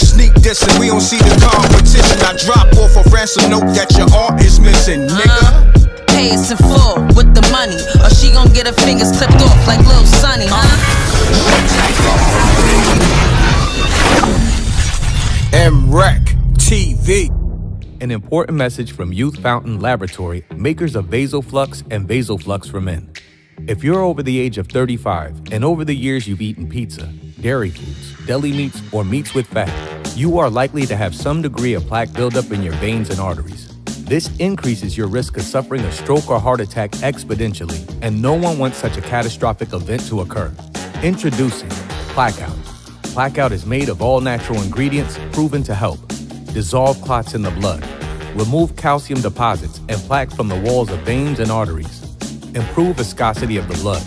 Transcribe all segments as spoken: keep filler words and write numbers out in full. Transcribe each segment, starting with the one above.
Sneak dissing, we don't see the competition. I drop off a ransom note that your art is missing, nigga. Uh, pay us in full with the money, or she gon' get her fingers clipped off like Lil Sonny, huh? M R E C T V. An important message from Youth Fountain Laboratory, makers of vasoflux and vasoflux for men. If you're over the age of thirty-five and over the years you've eaten pizza, dairy foods, deli meats, or meats with fat, you are likely to have some degree of plaque buildup in your veins and arteries. This increases your risk of suffering a stroke or heart attack exponentially, and no one wants such a catastrophic event to occur. Introducing Plaque Out. Plaque Out is made of all natural ingredients proven to help dissolve clots in the blood, remove calcium deposits and plaque from the walls of veins and arteries, improve viscosity of the blood,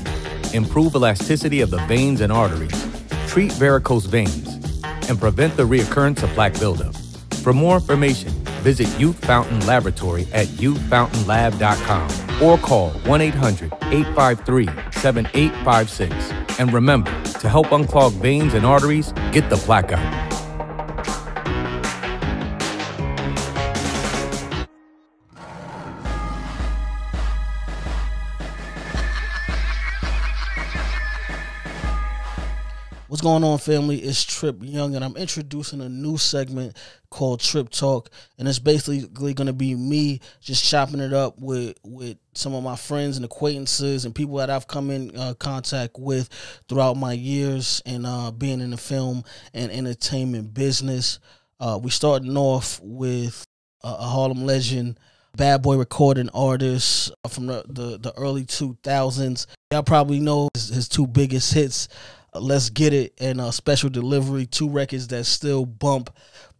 improve elasticity of the veins and arteries, treat varicose veins, and prevent the reoccurrence of plaque buildup. For more information, visit Youth Fountain Laboratory at youth fountain lab dot com or call one eight hundred, eight five three, seven eight five six. And remember, to help unclog veins and arteries, get the Plaque Out. What's going on, family? It's Trip Young, and I'm introducing a new segment called Trip Talk, and it's basically going to be me just chopping it up with with some of my friends and acquaintances and people that I've come in uh, contact with throughout my years and uh, being in the film and entertainment business. Uh, we're starting off with a, a Harlem legend, Bad Boy recording artist from the, the, the early two thousands. Y'all probably know his, his two biggest hits, Let's Get It and uh, Special Delivery, two records that still bump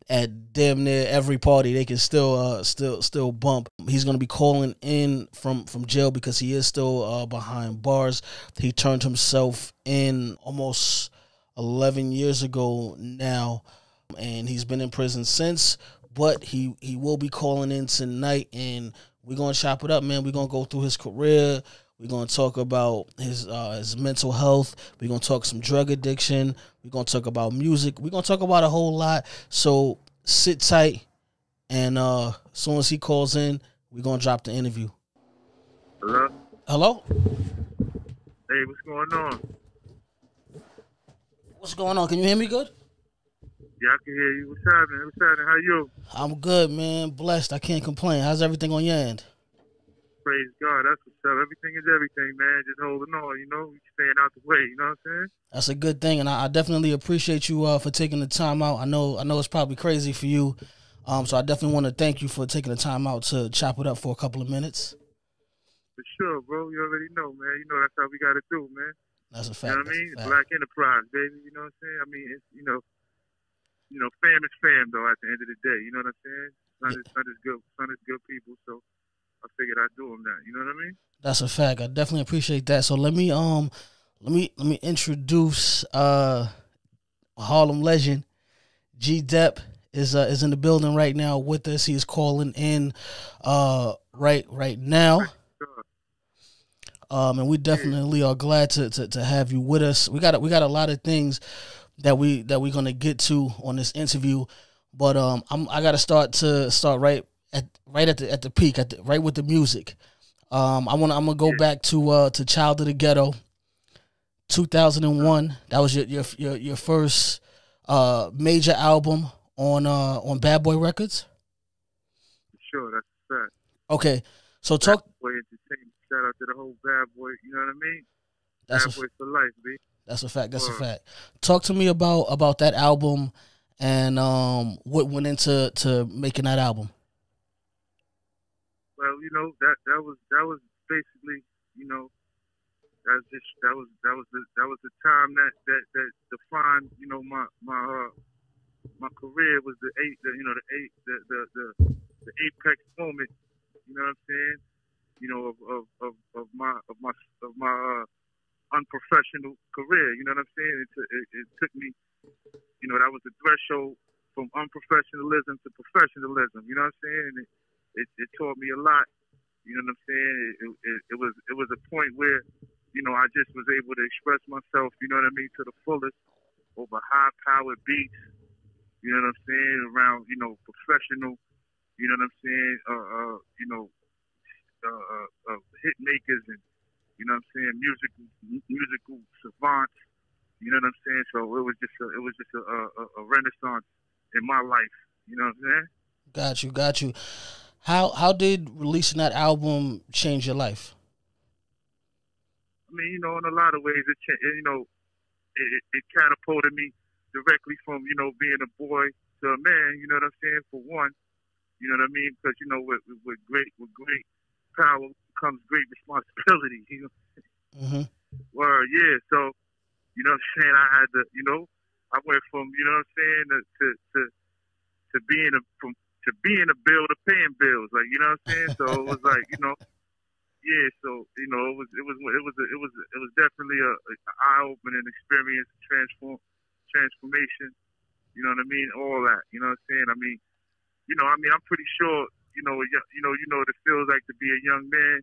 at damn near every party. They can still uh, still still bump. He's going to be calling in from, from jail because he is still uh, behind bars. He turned himself in almost eleven years ago now, and he's been in prison since, but he, he will be calling in tonight, and we're going to chop it up, man. We're going to go through his career. We're going to talk about his uh, his mental health. We're going to talk some drug addiction. We're going to talk about music. We're going to talk about a whole lot. So sit tight, and uh, as soon as he calls in, we're going to drop the interview. Hello? Hello? Hey, what's going on? What's going on? Can you hear me good? Yeah, I can hear you. What's happening? What's happening? How you? I'm good, man. Blessed. I can't complain. How's everything on your end? Praise God, that's what's up. Everything is everything, man. Just holding on, you know. Staying out the way, you know what I'm saying? That's a good thing, and I, I definitely appreciate you uh, for taking the time out. I know, I know it's probably crazy for you, um. So I definitely want to thank you for taking the time out to chop it up for a couple of minutes. For sure, bro. You already know, man. You know that's how we got to do, man. That's a fact. You know what I mean? Black enterprise, baby. You know what I'm saying? I mean, it's, you know, you know, fam is fam, though. At the end of the day, you know what I'm saying? Son is, son is good. Son is good people. So I figured I'd do them that. You know what I mean? That's a fact. I definitely appreciate that. So let me um, let me let me introduce uh, Harlem legend G Dep is uh, is in the building right now with us. He is calling in uh right right now. Um, and we definitely are glad to, to to have you with us. We got we got a lot of things that we that we're gonna get to on this interview, but um, I'm I gotta start to start right. At, right at the at the peak, at the, right with the music. Um, I want I'm gonna go yeah. back to uh, to Child of the Ghetto, two thousand one. That was your your your, your first uh, major album on uh, on Bad Boy Records. Sure, that's correct. Okay, so talk. Bad Boy Entertainment. Shout out to the whole Bad Boy. You know what I mean? That's Bad Boy for life, B. That's a fact. That's uh, a fact. Talk to me about about that album and um, what went into to making that album. Well, you know that that was that was basically, you know, that was just that was that was the, that was the time that that that defined, you know, my my uh, my career. Was the eight, the, you know, the eight the the, the the apex moment. You know what I'm saying? You know of of of, of my of my of my uh, unprofessional career. You know what I'm saying? It, it it took me, you know, that was the threshold from unprofessionalism to professionalism. You know what I'm saying? And it, It, it taught me a lot, You know what I'm saying? It, it, it was it was a point where, you know, I just was able to express myself, you know what I mean, to the fullest over high-powered beats, you know what I'm saying, around, you know, professional, you know what I'm saying, uh, uh, you know, uh, uh, uh, hit makers and, you know what I'm saying, musical musical savants, you know what I'm saying? So it was just a, it was just a, a, a renaissance in my life, you know what I'm saying? Got you, got you. How how did releasing that album change your life? I mean, you know, in a lot of ways, it you know, it, it catapulted me directly from, you know, being a boy to a man. You know what I'm saying? For one, you know what I mean, because you know, with, with great with great power comes great responsibility. You know, mm-hmm. Well, yeah. So, you know what I'm saying? I had to, you know, I went from, you know what I'm saying, to to to, to being a from. to being a bill to paying bills, like, you know what I'm saying? So it was like, you know, yeah, so, you know, it was it was it was a, it was a, it was definitely a, a eye-opening experience, transform transformation, you know what I mean? All that, you know what I'm saying? I mean, you know, I mean, I'm pretty sure, you know, you know, you know what it feels like to be a young man,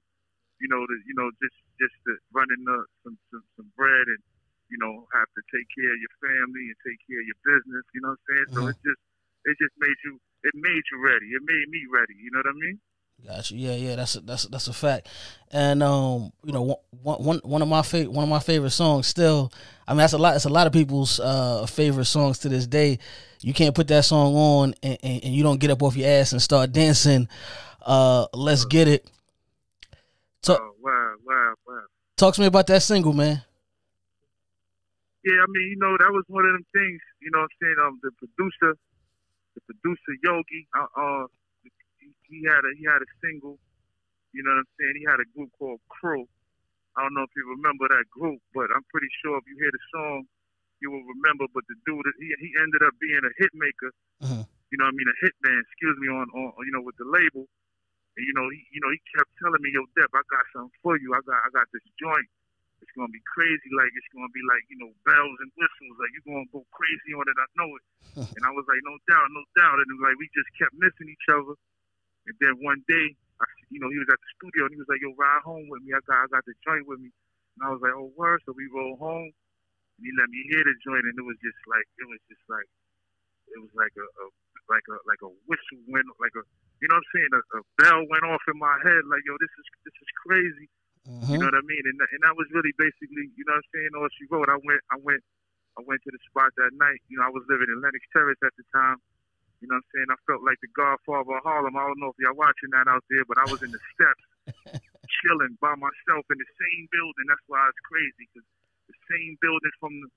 you know, to, you know, just just to running up some, some some bread and, you know, have to take care of your family and take care of your business, you know what I'm saying? So mm-hmm. it just it just made you It made you ready. It made me ready. You know what I mean? Gotcha. Yeah, yeah. That's a, that's a, that's a fact. And um, you know, one one one of my favorite one of my favorite songs. Still, I mean, that's a lot. It's a lot of people's uh favorite songs to this day. You can't put that song on and, and, and you don't get up off your ass and start dancing. Uh, let's get it. Talk, oh, wow, wow, wow. Talk to me about that single, man. Yeah, I mean, you know, that was one of them things. You know what I'm saying? Um, the producer. The producer Yogi, uh, uh, he had a he had a single, you know what I'm saying. He had a group called Crow. I don't know if you remember that group, but I'm pretty sure if you hear the song, you will remember. But the dude, he he ended up being a hit maker, uh-huh. you know what I mean, a hitman. Excuse me, on on you know with the label, and you know he you know he kept telling me, yo, Depp, I got something for you. I got I got this joint. It's gonna be crazy, like it's gonna be like, you know, bells and whistles, like you're gonna go crazy on it, I know it. And I was like, no doubt, no doubt. And it was like we just kept missing each other. And then one day, I, you know, he was at the studio and he was like, yo, ride home with me. I got I got the joint with me. And I was like, oh word. So we rolled home and he let me hear the joint and it was just like it was just like it was like a, a like a like a whistle went like a you know what I'm saying, a, a bell went off in my head, like, yo, this is this is crazy. Mm-hmm. You know what I mean, and and that was really basically, you know what I'm saying, all she wrote. I went, I went, I went to the spot that night. You know, I was living in Lenox Terrace at the time. You know what I'm saying. I felt like the Godfather of Harlem. I don't know if y'all watching that out there, but I was in the steps, chilling by myself in the same building. That's why it's crazy, because the same building from the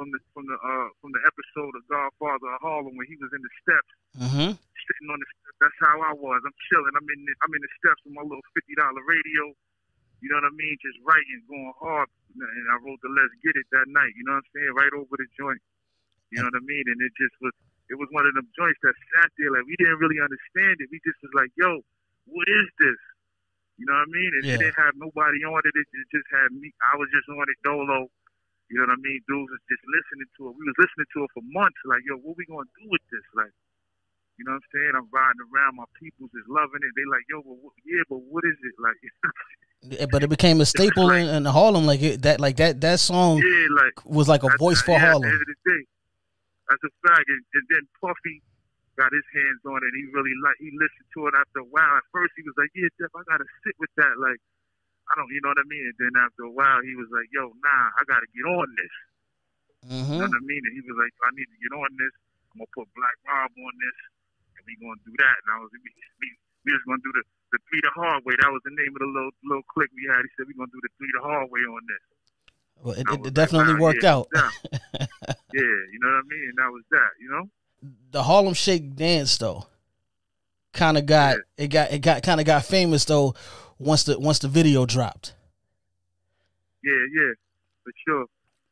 from the from the uh, from the episode of Godfather of Harlem when he was in the steps, mm-hmm. sitting on the steps. That's how I was. I'm chilling. I'm in the, I'm in the steps with my little fifty dollar radio. You know what I mean? Just writing, going hard. And I wrote the Let's Get It that night. You know what I'm saying? Right over the joint. You know what I mean? And it just was, it was one of them joints that sat there. Like, we didn't really understand it. We just was like, yo, what is this? You know what I mean? And yeah. It didn't have nobody on it. It just had me. I was just on it dolo. You know what I mean? Dudes was just listening to it. We was listening to it for months. Like, yo, what we going to do with this? Like, you know what I'm saying? I'm riding around. My people's is loving it. They like, yo, but what, yeah, but what is it? Like, but it became a staple like, in, in Harlem, like it, that, like that, that song yeah, like, was like a voice for yeah, Harlem. At the end of the day, that's a fact. And, and then Puffy got his hands on it. He really like he listened to it after a while. At first, he was like, "Yeah, Jeff, I gotta sit with that." Like, I don't, you know what I mean. And then after a while, he was like, "Yo, nah, I gotta get on this." Mm-hmm. You know what I mean? And he was like, "I need to get on this. I'm gonna put Black Rob on this, and we gonna do that." And I was, we, we, we was gonna do the. The three the hard way. That was the name of the little little click we had. He said we're gonna do the three the hard way on this. Well, it, it, it definitely like, wow, worked yeah, out. Yeah, you know what I mean. And that was that. You know, the Harlem Shake dance though, kind of got yeah. it got it got kind of got famous though once the once the video dropped. Yeah, yeah, for sure.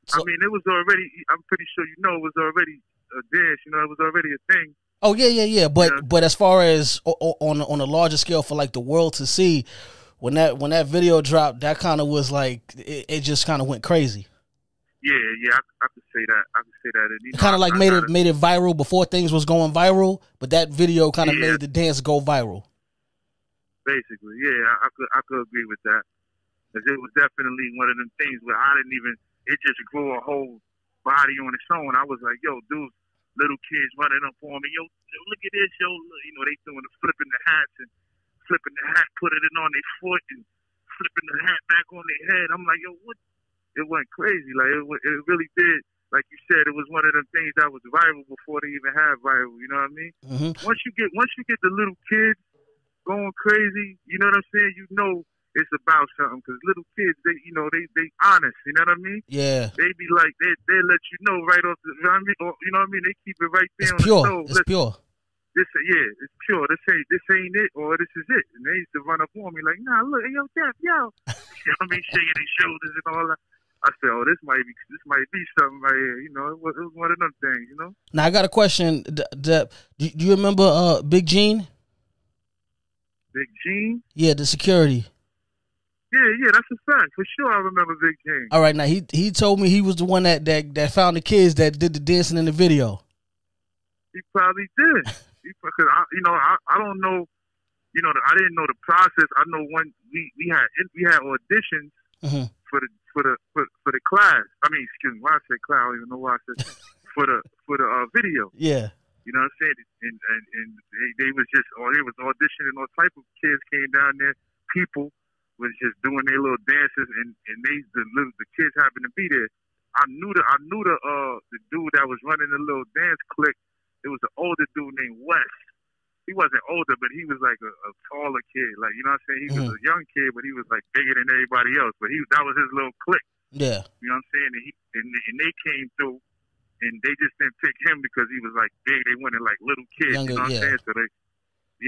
So, I mean, it was already. I'm pretty sure you know it was already a dance. You know, it was already a thing. Oh yeah, yeah, yeah. But yeah. but as far as on on a larger scale for like the world to see, when that when that video dropped, that kind of was like it, it just kind of went crazy. Yeah, yeah, I, I could say that. I could say that. Kind of like I, made I, it I, made it viral before things was going viral, but that video kind of yeah. made the dance go viral. Basically, yeah, I, I could I could agree with that. Because it was definitely one of them things where I didn't even, it just grew a whole body on its own. I was like, yo, dude, little kids running up on me, yo, yo look at this, yo, you know, they doing the flipping the hats and flipping the hat, putting it on their foot and flipping the hat back on their head. I'm like, yo, what? It went crazy. Like, it, it really did. Like you said, it was one of them things that was viral before they even had viral. You know what I mean? Mm-hmm. Once you get once you get the little kids going crazy, you know what I'm saying? You know it's about something because little kids, they you know they they honest. You know what I mean? Yeah. They be like they they let you know right off the. You know what I mean? Or, you know what I mean? They keep it right there. It's on pure. The stove. It's Listen, pure. This yeah, it's pure. This ain't this ain't it or this is it. And they used to run up on me like, nah, look, yo, Jeff, yo. You know what I mean? Shaking their shoulders and all that. I said, oh, this might be this might be something right here. You know, it was, it was one of them things, you know? Now, I got a question. D D do you remember uh, Big Gene? Big Gene? Yeah, the security. Yeah, yeah, that's a fact. For sure, I remember Big Gene. All right, now, he he told me he was the one that, that, that found the kids that did the dancing in the video. He probably did. he, cause I, you know, I, I don't know. You know, I didn't know the process. I know when we, we, had, we had auditions mm-hmm. for the For the for, for the class, I mean, excuse me, why I said class, I don't even know why I said for the for the uh, video. Yeah, you know what I'm saying. And and, and they, they was just, or they was auditioning. All type of kids came down there. People was just doing their little dances, and and they the little the kids happened to be there. I knew the I knew the uh the dude that was running the little dance clique. It was an older dude named Wes. He wasn't older, but he was like a, a taller kid. Like, you know what I'm saying? He mm-hmm. was a young kid, but he was like bigger than everybody else. But he that was his little clique. Yeah. You know what I'm saying? And, he, and, and they came through, and they just didn't pick him because he was like big. They wanted like little kids. Younger, you know what yeah. I'm saying? So they,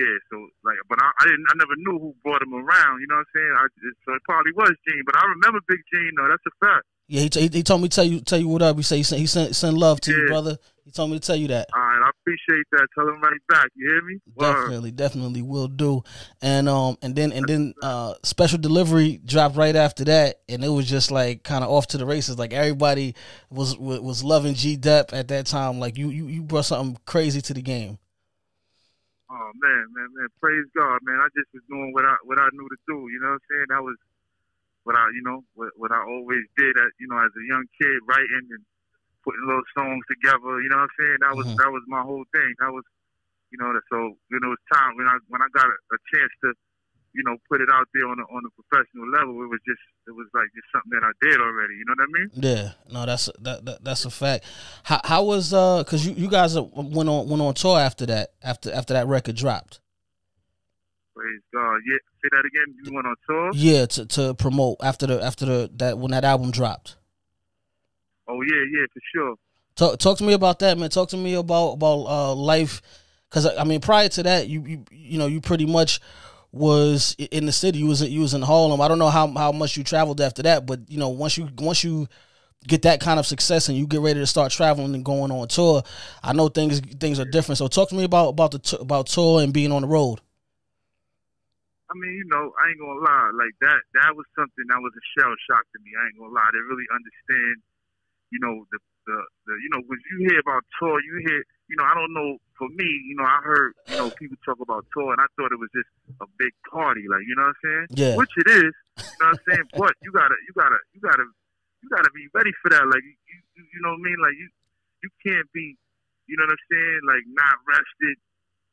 yeah. So like, but I, I didn't. I never knew who brought him around. You know what I'm saying? I just, so it probably was Gene, but I remember Big Gene though. That's a fact. Yeah, he, t he told me to tell you tell you what up. He said he sent he sent, sent love to yeah. you, brother. He told me to tell you that. All right, I appreciate that. Tell him right back. You hear me? Definitely, Word. definitely will do. And um, and then and then uh, Special Delivery dropped right after that, and it was just like kind of off to the races. Like everybody was was loving G-Dep at that time. Like you you you brought something crazy to the game. Oh man, man, man! Praise God, man! I just was doing what I what I knew to do. You know what I'm saying? I was. What I, you know, what, what I always did, as, you know, as a young kid, writing and putting little songs together. You know what I'm saying? That was mm-hmm. that was my whole thing. That was, you know, so you know, it was time when I when I got a, a chance to, you know, put it out there on a, on a professional level. It was just it was like just something that I did already. You know what I mean? Yeah, no, that's that, that that's a fact. How how was uh? Because you you guys went on went on tour after that after after that record dropped. Praise God. Yeah, say that again. You went on tour? Yeah, to to promote after the after the that when that album dropped. Oh yeah, yeah, for sure. Talk talk to me about that, man. Talk to me about about uh, life, because I mean, prior to that, you you you know, you pretty much was in the city. You was you was in Harlem. I don't know how how much you traveled after that, but you know, once you once you get that kind of success and you get ready to start traveling and going on tour, I know things things are different. So talk to me about about the about tour and being on the road. I mean, you know, I ain't gonna lie. Like that, that was something that was a shell shock to me. I ain't gonna lie. I didn't really understand, you know, the, the, the, you know, when you hear about tour, you hear, you know, I don't know. For me, you know, I heard, you know, people talk about tour, and I thought it was just a big party, like, you know what I'm saying? Yeah. Which it is, you know what I'm saying? But you gotta, you gotta, you gotta, you gotta be ready for that. Like, you, you, you know what I mean? Like you, you can't be, you know what I'm saying? Like not rested.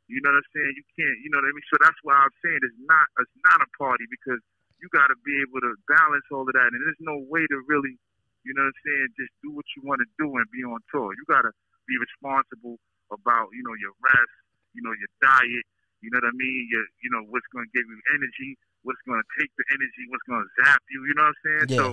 You know what I'm saying? You can't, you know what I mean? So that's why I'm saying it's not it's not a party, because you got to be able to balance all of that. And there's no way to really, you know what I'm saying, just do what you want to do and be on tour. You got to be responsible about, you know, your rest, you know, your diet, you know what I mean? Your, you know, what's going to give you energy, what's going to take the energy, what's going to zap you, you know what I'm saying? Yeah. So,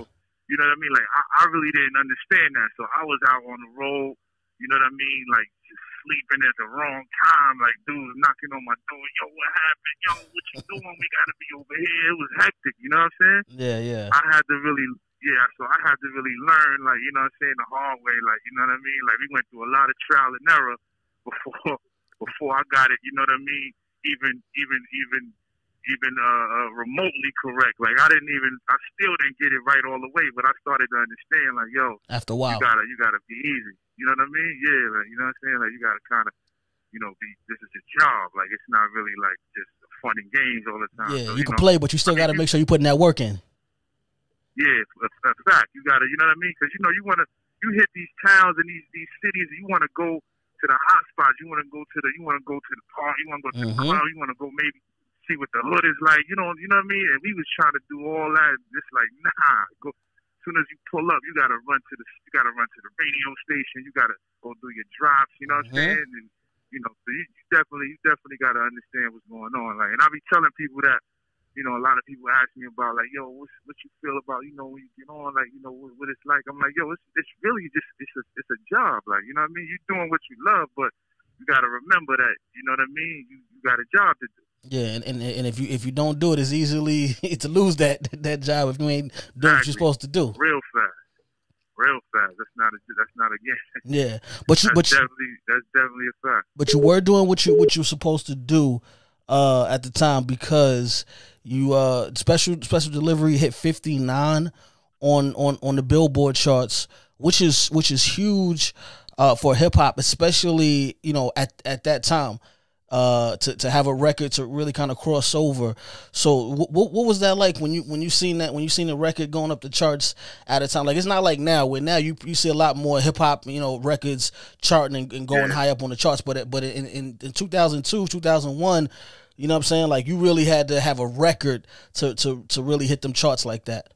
you know what I mean? Like, I, I really didn't understand that. So I was out on the road, you know what I mean? Like, just sleeping at the wrong time, like dudes knocking on my door, yo, what happened? Yo, what you doing? We gotta be over here. It was hectic, you know what I'm saying? Yeah, yeah. I had to really, yeah, so I had to really learn, like, you know what I'm saying, the hard way, like, you know what I mean? Like, we went through a lot of trial and error before before I got it, you know what I mean? Even, even, even, even uh, uh, remotely correct. Like, I didn't even, I still didn't get it right all the way, but I started to understand, like, yo, after a while, you gotta, you gotta be easy. You know what I mean? Yeah, like, you know what I'm saying? Like, you got to kind of, you know, be, this is your job. Like, it's not really, like, just a funny games all the time. Yeah, so, you, you can know, play, but you still got to make sure you're putting that work in. Yeah, a, a fact. You got to, you know what I mean? Because, you know, you want to, you hit these towns and these, these cities, and you want to go to the hot spots. You want to go to the, you want to go to the park. You want to go to mm-hmm. the club. You want to go maybe see what the hood is like. You know, you know what I mean? And we was trying to do all that. Just like, nah, go. As soon as you pull up, you gotta run to the you gotta run to the radio station. You gotta go do your drops. You know mm-hmm. what I'm saying? And you know, so you, you definitely you definitely gotta understand what's going on. Like, and I be telling people that, you know, a lot of people ask me about like, yo, what's, what you feel about, you know, when you get on, like, you know, what, what it's like. I'm like, yo, it's it's really just it's a it's a job. Like, you know what I mean? You're doing what you love, but you gotta remember that. You know what I mean? You you got a job to do. Yeah, and, and and if you if you don't do it, it's easily to lose that that job if you ain't doing what you're supposed to do. Real fast, real fast. That's not a that's not a game. Yeah, but you that's but definitely, you, that's definitely a fact. But you were doing what you what you were supposed to do uh, at the time, because you uh, special special delivery hit fifty-nine on on on the Billboard charts, which is which is huge uh, for hip hop, especially, you know, at at that time. Uh, to to have a record to really kind of cross over. So what what was that like when you when you seen that when you seen the record going up the charts at a time? Like, it's not like now where now you you see a lot more hip hop, you know, records charting and, and going yeah. high up on the charts. But it, but in, in in two thousand two, two thousand one, you know what I'm saying? Like, you really had to have a record to to to really hit them charts like that.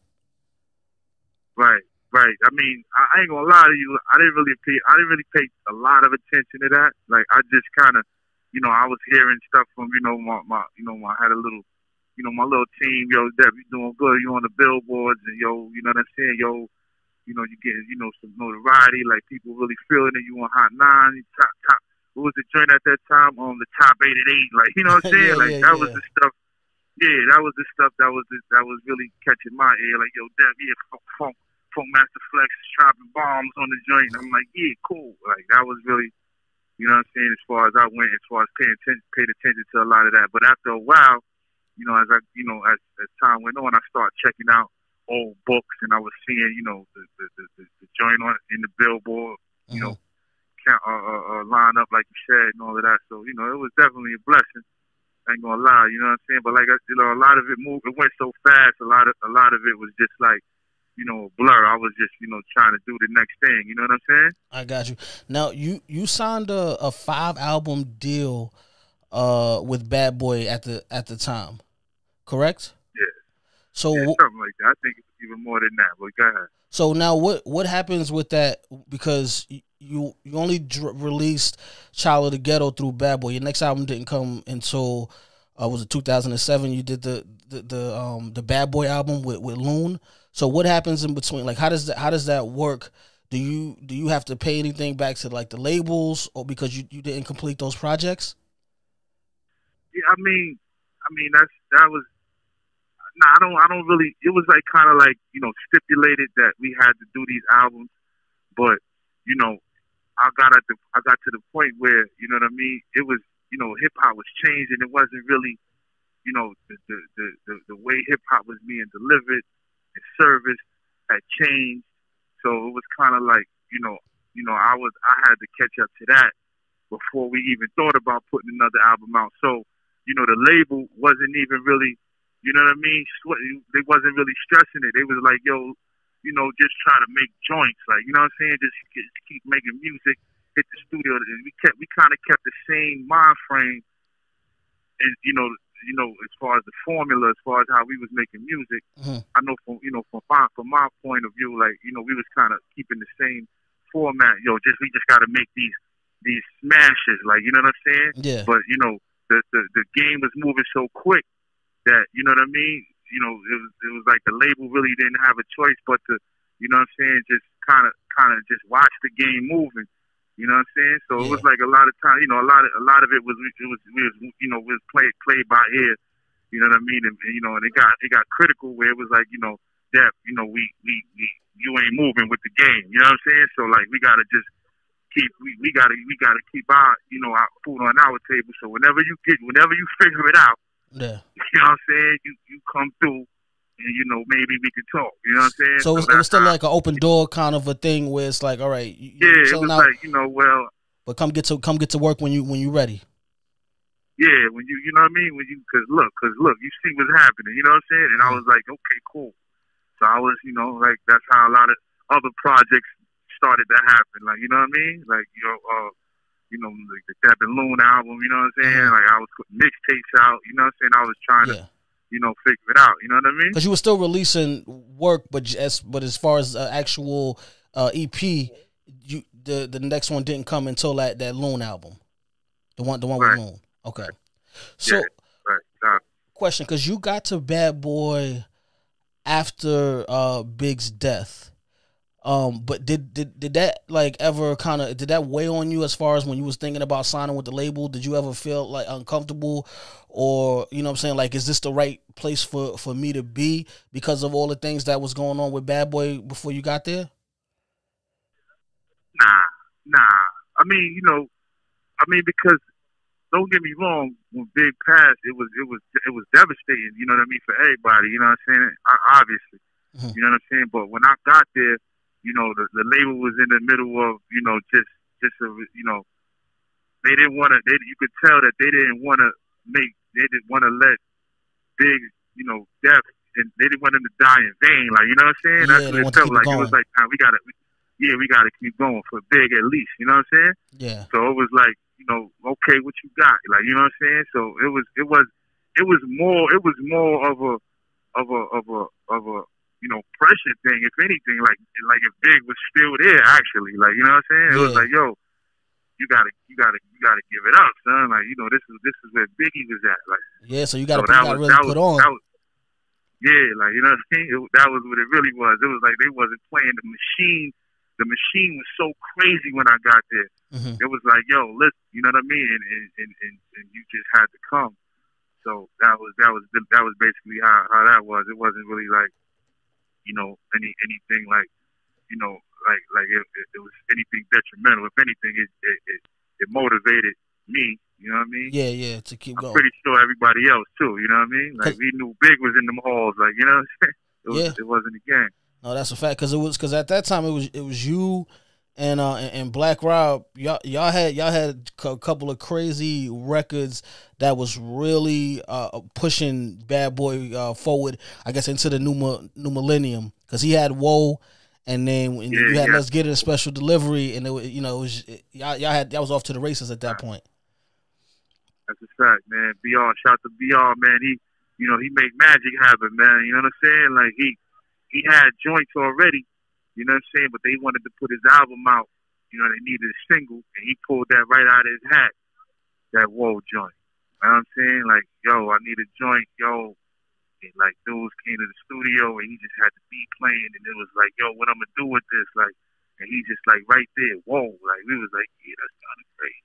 Right, right. I mean, I ain't gonna lie to you. I didn't really pay. I didn't really pay a lot of attention to that. Like, I just kind of. You know, I was hearing stuff from, you know, my, my you know, my, I had a little, you know, my little team, yo, Deb, you doing good, you on the billboards, and yo, you know what I'm saying, yo, you know, you getting, you know, some notoriety, like people really feeling it, you on Hot Nine, top, top, what was the joint at that time, on um, the top eight and eight, like, you know what I'm saying, yeah, like, yeah, that yeah. was the stuff, yeah, that was the stuff that was, the, that was really catching my ear, like, yo, Deb, yeah, Funk, Funk, Funk Master Flex, dropping bombs on the joint, I'm like, yeah, cool, like, that was really, you know what I'm saying, as far as I went, as far as paying attention, paid attention to a lot of that. But after a while, you know, as I, you know, as, as time went on, I started checking out old books, and I was seeing, you know, the the, the, the joint on in the Billboard, you mm-hmm. know, count, uh, uh, line up like you said, and all of that. So, you know, it was definitely a blessing. I ain't gonna lie, you know what I'm saying. But like I, you know, a lot of it moved. It went so fast. A lot of a lot of it was just like, you know, blur. I was just, you know, trying to do the next thing. You know what I'm saying? I got you. Now, you you signed a, a five album deal uh, with Bad Boy at the at the time, correct? Yeah. So yeah, something like that. I think it was even more than that. But go ahead. So now, what what happens with that? Because you you only dr released Child of the Ghetto through Bad Boy. Your next album didn't come until uh, was it two thousand seven? You did the the the um the Bad Boy album with with Loon. So what happens in between? Like, how does that how does that work? Do you do you have to pay anything back to like the labels, or because you, you didn't complete those projects? Yeah, I mean, I mean that's that was. No, nah, I don't. I don't really. It was like kind of like, you know, stipulated that we had to do these albums, but you know, I got at the I got to the point where, you know what I mean. It was, you know, hip hop was changing. It wasn't really, you know, the the the, the, the way hip hop was being delivered. Service had changed, so it was kind of like, you know, you know, I was I had to catch up to that before we even thought about putting another album out. So, you know, the label wasn't even really, you know what I mean? They wasn't really stressing it. They was like, yo, you know, just try to make joints, like, you know what I'm saying? Just, just keep making music, hit the studio, and we kept we kind of kept the same mind frame, and you know. You know, as far as the formula, as far as how we was making music, mm-hmm. I know from you know from my from my point of view, like, you know, we was kind of keeping the same format. Yo, just we just got to make these these smashes, like, you know what I'm saying? Yeah. But you know, the, the the game was moving so quick that, you know what I mean. You know, it was it was like the label really didn't have a choice but to, you know what I'm saying, just kind of kind of just watch the game moving. You know what I'm saying? So yeah. It was like a lot of time, you know, a lot of a lot of it was it was, it was you know, it was played played by ear. You know what I mean? And, and you know, and it got it got critical where it was like, you know, that you know we, we we you ain't moving with the game. You know what I'm saying? So like we gotta just keep we, we gotta we gotta keep our you know our food on our table. So whenever you get whenever you figure it out, yeah, you know what I'm saying? You you come through. And, you know, maybe we could talk. You know what I'm saying? So, so it was, it was still like an open door kind of a thing where it's like, all right, you, yeah, it was out, like, you know, well, but come get to come get to work when you when you ready. Yeah, when you, you know what I mean? When you, cause look, cause look, you see what's happening, you know what I'm saying? And I was like, okay, cool. So I was, you know, like, that's how a lot of other projects started to happen. Like, you know what I mean? Like, you know, uh, you know, like the Dab and Loon album, you know what I'm saying? Like, I was putting mixtapes out, you know what I'm saying? I was trying yeah. to, you know, figure it out, you know what I mean? Cause you were still releasing work, but as, but as far as uh, actual uh, E P, you, the, the next one didn't come until that, that Loon album. The one, the one right. with Loon. Okay, so yeah, right, nah. question, because you got to Bad Boy after uh, Big's death, um, but did did did that like ever kind of did that weigh on you as far as when you was thinking about signing with the label? Did you ever feel like uncomfortable, or you know what I'm saying, like, is this the right place for for me to be because of all the things that was going on with Bad Boy before you got there? Nah, nah. I mean, you know, I mean because. Don't get me wrong. When Big passed, it was it was it was devastating. You know what I mean, for everybody. You know what I'm saying? I, obviously, mm-hmm. you know what I'm saying. But when I got there, you know, the, the label was in the middle of you know just just a, you know they didn't want to. They you could tell that they didn't want to make. They didn't want to let Big you know death, and they didn't want him to die in vain. Like you know what I'm saying? Yeah, that's what it felt like. Going. It was like nah, we gotta we, yeah we gotta keep going for Big at least. You know what I'm saying? Yeah. So it was like. You know, okay, what you got? Like, you know what I'm saying? So it was, it was, it was more, it was more of a, of a, of a, of a, you know, pressure thing. If anything, like, like if Big was still there, actually, like, you know what I'm saying? It yeah. was like, yo, you gotta, you gotta, you gotta give it up, son. Like, you know, this is, this is where Biggie was at. Like, yeah. So you gotta so put, that was, really that put was, on. That was, yeah, like you know what I mean? It, that was what it really was. It was like they wasn't playing the machine. The machine was so crazy when I got there. Mm-hmm. It was like, yo, listen, you know what I mean? And and, and and you just had to come. So that was that was that was basically how, how that was. It wasn't really like, you know, any anything like, you know, like like it, it, it was anything detrimental. If anything, it it, it it motivated me. You know what I mean? Yeah, yeah. To keep I'm going. Pretty sure everybody else too. You know what I mean? Like we knew Big was in them halls. Like you know, what I'm saying? It was, yeah. It wasn't a game. No, that's a fact, because it was because at that time it was it was you and uh and, and Black Rob. Y'all y'all had y'all had a couple of crazy records that was really uh pushing Bad Boy uh forward, I guess, into the new new millennium, because he had Whoa, and then when yeah, you had yeah. Let's Get It, a Special Delivery, and it was, you know it was y'all y'all had y'all was off to the races at that point. That's a fact, man. B R, shout to B R, man. He you know he made magic happen, man. You know what I'm saying? Like he. He had joints already, you know what I'm saying? But they wanted to put his album out. You know, they needed a single, and he pulled that right out of his hat, that Whoa joint. You know what I'm saying? Like, yo, I need a joint, yo. And, like, dudes came to the studio, and he just had the beat playing, and it was like, yo, what I'm going to do with this? Like, and he just, like, right there, Whoa. Like, we was like, yeah, that's kind of crazy.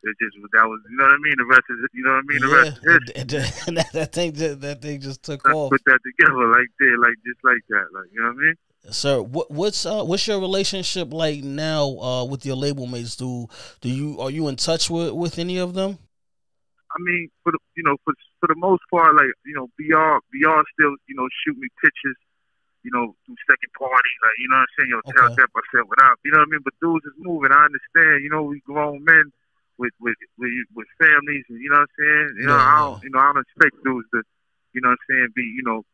It just that was, you know what I mean. The rest is, you know what I mean. The yeah. rest is history. that, that thing, just, that thing just took Let's off. Put that together like that, like just like that, like you know what I mean. Sir, what, what's uh, what's your relationship like now uh, with your label mates? Do do you are you in touch with with any of them? I mean, for the, you know, for for the most part, like you know, B R B R still you know shoot me pictures, you know, through second party, like you know what I'm saying. Yo, tell that I said what up, you know what I mean. But dudes is moving. I understand. You know, we grown men. With, with with with families, and you know what I'm saying. You know, yeah, I don't, you know, I don't expect dudes to, you know what I'm saying, be you know,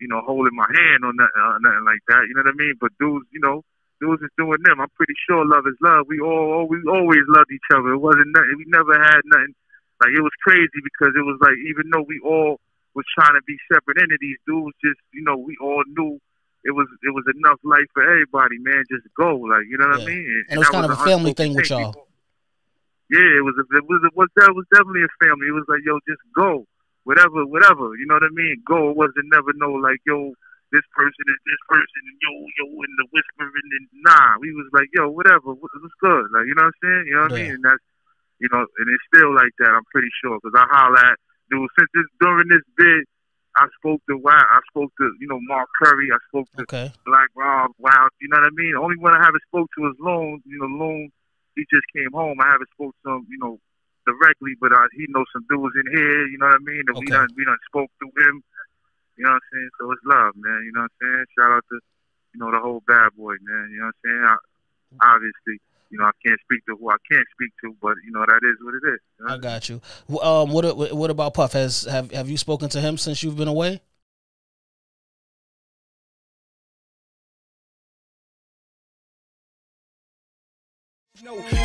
you know, holding my hand or nothing, or nothing like that. You know what I mean? But dudes, you know, dudes is doing them. I'm pretty sure love is love. We all we always loved each other. It wasn't nothing. We never had nothing. Like it was crazy because it was like even though we all was trying to be separate entities, dudes just you know we all knew it was it was enough life for everybody, man. Just go, like you know what yeah. I mean. And, and it was kind was of a family thing with y'all. Yeah, it was, a, it was. It was. That was definitely a family. It was like, yo, just go, whatever, whatever. You know what I mean? Go. It wasn't never know like, yo, this person and this person and yo, yo, and the whispering and nah. We was like, yo, whatever. What's good? Like, you know what I'm saying? You know what yeah. I mean? And that's, you know, and it's still like that. I'm pretty sure because I holler at dude since this during this bid, I spoke to Wild. I spoke to you know Mark Curry. I spoke to okay. Black Rob. Wild. You know what I mean? The only one I haven't spoke to is Loon. You know, Loon. He just came home. I haven't spoke to him, you know, directly, but uh, he knows some dudes in here. You know what I mean? And okay. we done we done spoke to him. You know what I'm saying? So it's love, man. You know what I'm saying? Shout out to you know the whole Bad Boy, man. You know what I'm saying? I, obviously, you know, I can't speak to who I can't speak to, but you know, that is what it is. You know? I got you. Um, what what about Puff? Has have have you spoken to him since you've been away?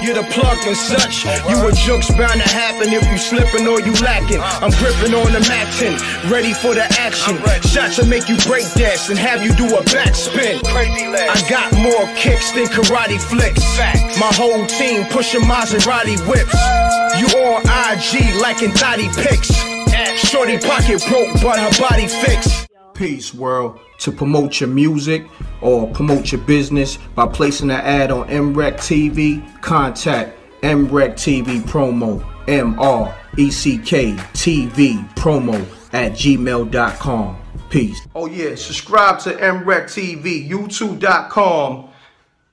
You're the plug and such. You a joke's bound to happen if you slipping or you lacking. I'm gripping on the Mac ten, ready for the action. Shots will make you break dance and have you do a backspin. I got more kicks than karate flicks. My whole team pushing Maserati whips. You on I G liking thotty pics. Shorty pocket broke but her body fixed. Peace world. To promote your music or promote your business by placing an ad on M R E C T V, contact M R E C T V promo, M R E C K T V promo at gmail dot com. Peace. Oh yeah, subscribe to M R E C T V, youtube dot com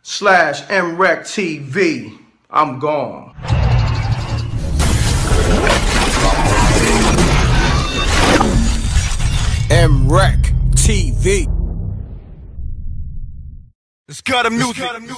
slash M R E C T V. I'm gone. M R E C T V. It's got a music.